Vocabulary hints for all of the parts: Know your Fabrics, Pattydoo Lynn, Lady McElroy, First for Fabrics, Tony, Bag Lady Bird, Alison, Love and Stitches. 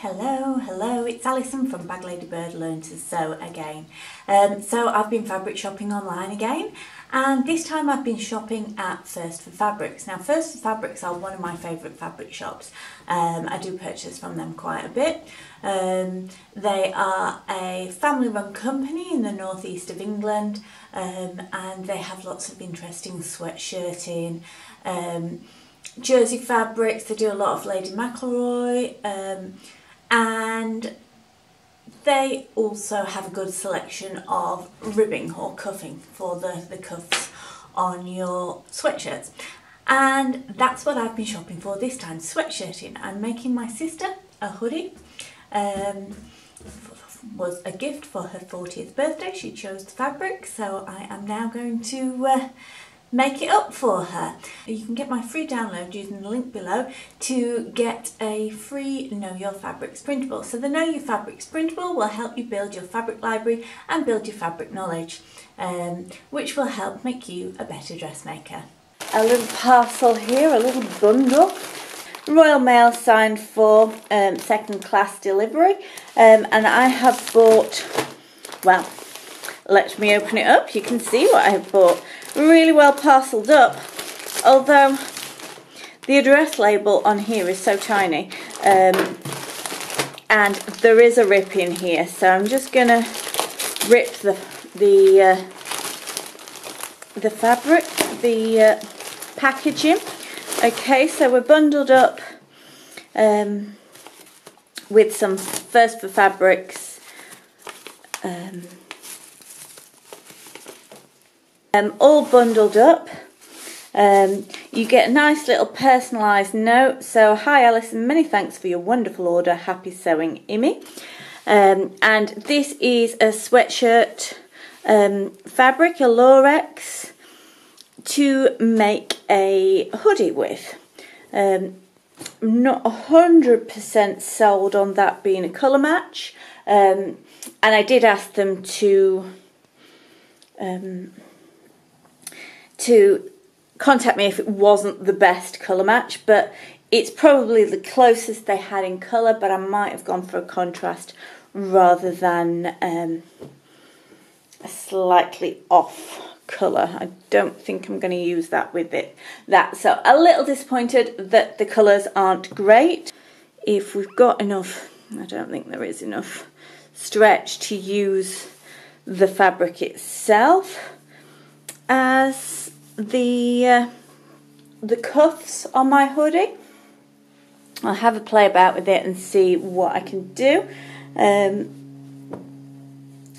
Hello, it's Alison from Bag Lady Bird Learn to Sew again. So I've been fabric shopping online again, and this time I've been shopping at First for Fabrics. Now First for Fabrics are one of my favourite fabric shops. I do purchase from them quite a bit. They are a family-run company in the northeast of England, and they have lots of interesting sweatshirting, jersey fabrics. They do a lot of Lady McElroy, and they also have a good selection of ribbing or cuffing for the cuffs on your sweatshirts. And that's what I've been shopping for this time, sweatshirting. I'm making my sister a hoodie. Was a gift for her 40th birthday. She chose the fabric, so I am now going to make it up for her. You can get my free download using the link below to get a free Know Your Fabrics printable. So the Know Your Fabrics printable will help you build your fabric library and build your fabric knowledge, which will help make you a better dressmaker. A little parcel here, a little bundle. Royal Mail signed for second class delivery, and I have bought, well, let me open it up. You can see what I have bought. Really well parcelled up, although the address label on here is so tiny, and there is a rip in here, so I'm just gonna rip the fabric, the packaging. Okay, so we're bundled up with some First for Fabrics. All bundled up. You get a nice little personalised note. So, hi Alison, many thanks for your wonderful order. Happy sewing, Imi. And this is a sweatshirt fabric, a Lorex, to make a hoodie with. I'm not 100% sold on that being a colour match. And I did ask them to contact me if it wasn't the best colour match, but it's probably the closest they had in colour, but I might have gone for a contrast rather than a slightly off colour. I don't think I'm going to use that with it. So a little disappointed that the colours aren't great. If we've got enough, I don't think there is enough stretch to use the fabric itself as the cuffs on my hoodie. I'll have a play about with it and see what I can do.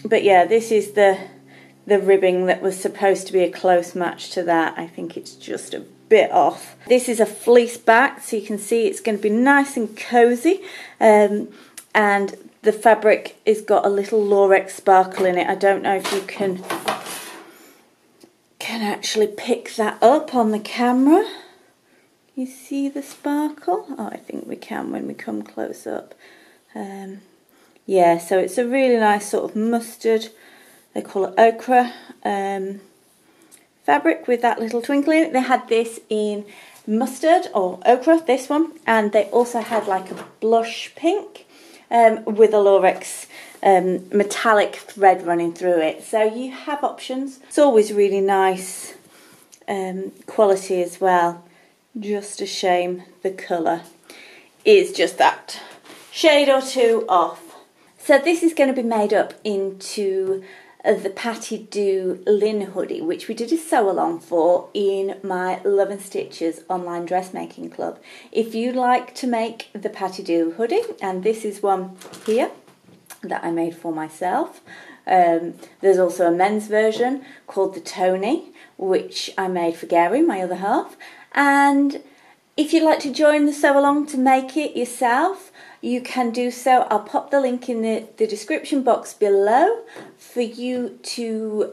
But yeah, this is the ribbing that was supposed to be a close match to that. I think it's just a bit off. This is a fleece back, so you can see it's going to be nice and cozy, and the fabric has got a little Lorex sparkle in it. I don't know if you can actually pick that up on the camera. You see the sparkle? Oh, I think we can when we come close up. Yeah, so it's a really nice sort of mustard, they call it ochre, fabric with that little twinkle in it. They had this in mustard or ochre, this one, and they also had like a blush pink with a Lorex metallic thread running through it. So you have options. It's always really nice quality as well. Just a shame the colour is just that shade or two off. So this is going to be made up into the Pattydoo Lynn hoodie, which we did a sew along for in my Love and Stitches online dressmaking club. If you'd like to make the Pattydoo hoodie, and this is one here that I made for myself. There's also a men's version called the Tony, which I made for Gary, my other half. And if you'd like to join the sew along to make it yourself, you can do so. I'll pop the link in the description box below for you to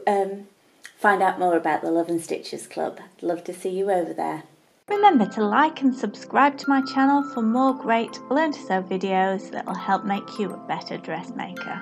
find out more about the Love and Stitches Club. I'd love to see you over there. Remember to like and subscribe to my channel for more great Learn to Sew videos that will help make you a better dressmaker.